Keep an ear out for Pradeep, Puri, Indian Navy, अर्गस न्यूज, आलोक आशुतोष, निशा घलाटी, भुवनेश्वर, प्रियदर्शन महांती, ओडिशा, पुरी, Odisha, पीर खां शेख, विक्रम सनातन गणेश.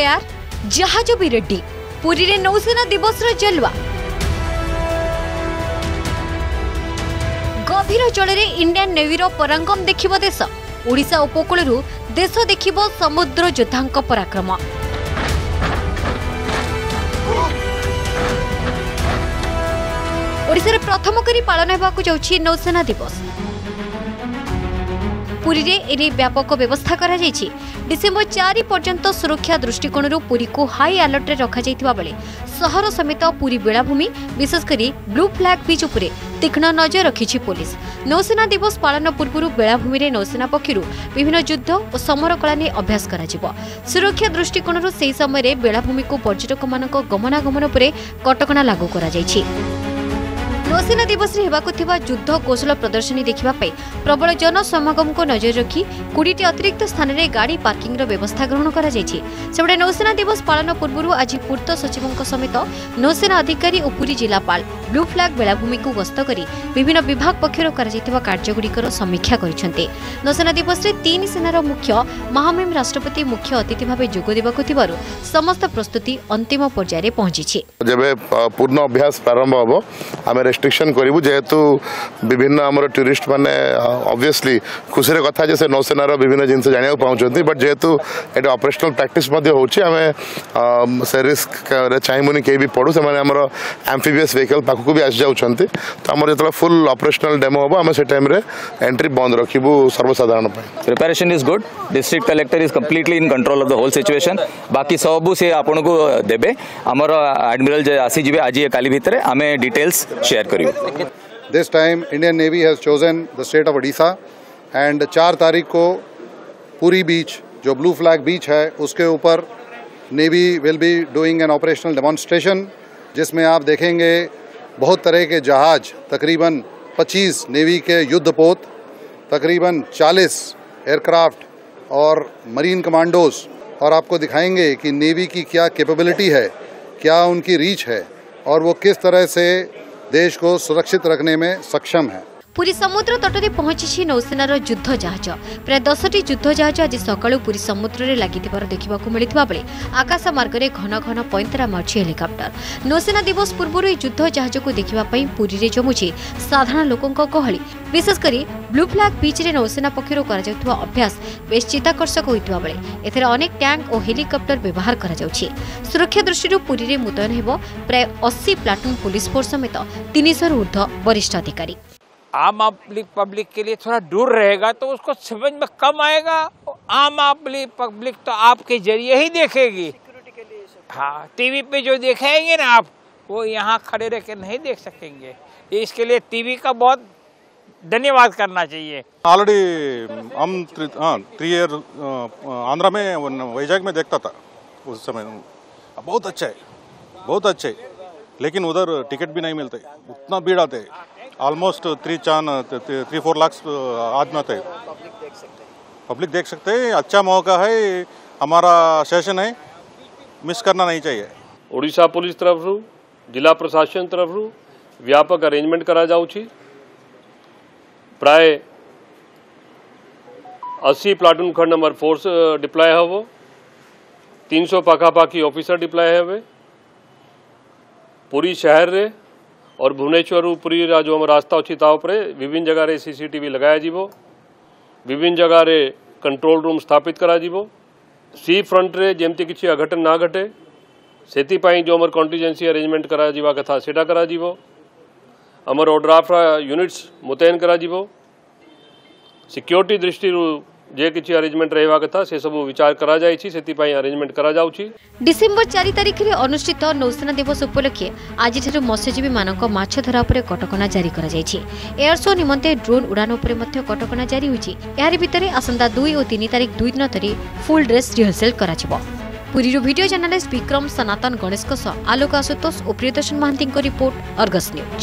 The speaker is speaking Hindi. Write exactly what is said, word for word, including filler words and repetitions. यार जहाज भी रेड्डी पुरी रे नौसेना दिवस जलवा गभीर जल इंडियन नेवी परांगम देखिबो देश ओडिशा उपकूलरू देश देखिबो समुद्र योद्धांक पराक्रम। ओडिशा रे प्रथम करी पालन होगा जाऊँगी नौसेना दिवस। पुरी रे एने व्यापक व्यवस्था करा जायछि। डिसेम्बर चार पर्यंत सुरक्षा दृष्टिकोण पुरी को हाई अलर्ट रे रखा जायतिबा बेले सहर समेत पुरी बेलाभूमि विशेषकर ब्लू फ्लैग बीच उपरे तीक्ष्ण नजर रखिछि पुलिस। नौसेना दिवस पालन पूर्व बेलाभूमि रे नौसेना पक्षरू विभिन्न युद्ध और समर कला ने अभ्यास कराजिबो। सुरक्षा दृष्टिकोण से समय बेलाभूमि को पर्यटक मान गमनागमन पर कटकणा लागू करा जायछि। नौसेना दिवस युद्ध कौशल प्रदर्शनी देखा प्रबल जन समागम को नजर रखी बीस टी अतिरिक्त स्थान में गाड़ी पार्किंग व्यवस्था ग्रहण करा जायछि। सेबडे नौसेना दिवस पालन पूर्व आज पूर्त सचिवों समेत नौसेना अधिकारी और पुरी जिलापाल ब्लू फ्लैग बेलाभूमि को गस्त कर विभिन्न विभाग पक्षर कार्यगुड़िकर समीक्षा करछन्ते। नौसेना दिवस में तीन सेनार मुख्य महामहिम राष्ट्रपति मुख्य अतिथि भाव जोग देवा समस्त प्रस्तुति अंतिम पर्यायर पहुंची। पूर्ण अभ्यास प्रारंभ हम रेस्ट्रिक्शन करूँ जेहेतु विभिन्न आमर टूरीस्ट मैंने ऑब्वियसली खुशी कथा जे से नौसेनार विभिन्न जिन जाना पाँच बट जेहेतु ये ऑपरेशनल प्रैक्टिस आम से रिस्क चाहबूनी कहीं भी पड़ू से एम्फीबियस व्हीकल पाखक भी आसी जाती तो आम जो फुल ऑपरेशनल डेमो हम आम से टाइम एंट्री बंद रखू सर्वसाधारण। Preparation is good district collector is completely in control of the whole situation बाकी सबू सी आपन को देबे आमर एडमिरल आसीजे आज काली भितर आम डिटेल्स शेयर करियो। This time Indian Navy has chosen the state of Odisha and चार तारीख को पूरी बीच जो ब्लू फ्लैग बीच है उसके ऊपर Navy will be doing an operational demonstration जिसमें आप देखेंगे बहुत तरह के जहाज तकरीबन पच्चीस Navy के युद्धपोत तकरीबन चालीस एयरक्राफ्ट और मरीन कमांडोज और आपको दिखाएंगे कि Navy की क्या कैपेबिलिटी है क्या उनकी रीच है और वो किस तरह से देश को सुरक्षित रखने में सक्षम है। पुरी समुद्र तट में पहुंची नौसेनार युद्ध जहाज प्राय दस टी युद्ध जहाज आज सकाळू पुरी समुद्र में लगी देखा मिलता बेले आकाश मार्ग में घन घन पैंतरा मार्च हेलिकॉप्टर। नौसेना दिवस पूर्व युद्ध जहाज को देखापी पुरी में जमुची साधारण लोकों गहली विशेषकर ब्लू फ्लैग बीच में नौसेना पक्ष अभ्यास बे चिताकर्षक होता बेले अनेक टैंक और हेलिकॉप्टर व्यवहार कर सुरक्षा दृष्टि पुरी में मुतयन हो प्राय अस्सी प्लाटून पुलिस फोर्स समेत तीन सौ ऊर्ध्व वरिष्ठ अधिकारी। आम पब्लिक पब्लिक के लिए थोड़ा दूर रहेगा तो उसको समझ में कम आएगा। आम पब्लिक पब्लिक तो आपके जरिए ही देखेगी। हाँ टीवी पे जो देखेंगे ना आप वो यहाँ खड़े रह के नहीं देख सकेंगे। इसके लिए टीवी का बहुत धन्यवाद करना चाहिए। ऑलरेडी हम थ्री ईयर आंध्रा में वैजाग में देखता था उस समय बहुत अच्छा है बहुत अच्छा है लेकिन उधर टिकट भी नहीं मिलते उतना भीड़ आते है ऑलमोस्ट थ्री चार थ्री फोर लाख आदमी आते हैं पब्लिक देख सकते हैं। अच्छा मौका है हमारा सेशन है मिस करना नहीं चाहिए। ओडिशा पुलिस तरफ रू जिला प्रशासन तरफ रू व्यापक अरेंजमेंट करा जाऊ छी प्राय अस्सी प्लाटून खंड नंबर फोर्स डिप्लॉय हो तीन सौ पाखापाखी ऑफिसर डिप्लॉय हो पूरी शहर रे और भुवनेश्वर पुरी जो हम रास्ता अच्छी ताव पर विभिन्न जगह रे सीसीटीवी लगाया जीवो विभिन्न जगह रे कंट्रोल रूम स्थापित करा जीवो सी फ्रंट रे जेमती किसी अघटन ना घटे सेतीपाई जो हमर कंटीजेंसी अरेंजमेंट करा जीवा कथा सेटा करा जीवो हमर ओड्राफ्ट यूनिट्स मुतयन करा जीवो सिक्योरिटी दृष्टि जे किछि अरेंजमेंट रहवा कथा से सब विचार करा जाय छी सेति पई अरेंजमेंट करा जाउ छी। डिसेंबर चार तारिख रे अनुष्ठित नौसेना दिवस उपलक्ष्य आज ठेर मत्स्यजीवी मानक माछ धरा उपरे कटकणा जारी करा जाय छी। एयर शो निमंते ड्रोन उड़ान उपरे मध्य कटकणा जारी होई छी। यार भितरे आसंदा दो और तीन तारिख दुई दिन धरि फुल ड्रेस रिहर्सल करा जइबो। पुरी रो वीडियो जर्नलिस्ट विक्रम सनातन गणेश को स आलोक आशुतोष और प्रियदर्शन महांती को रिपोर्ट अर्गस न्यूज।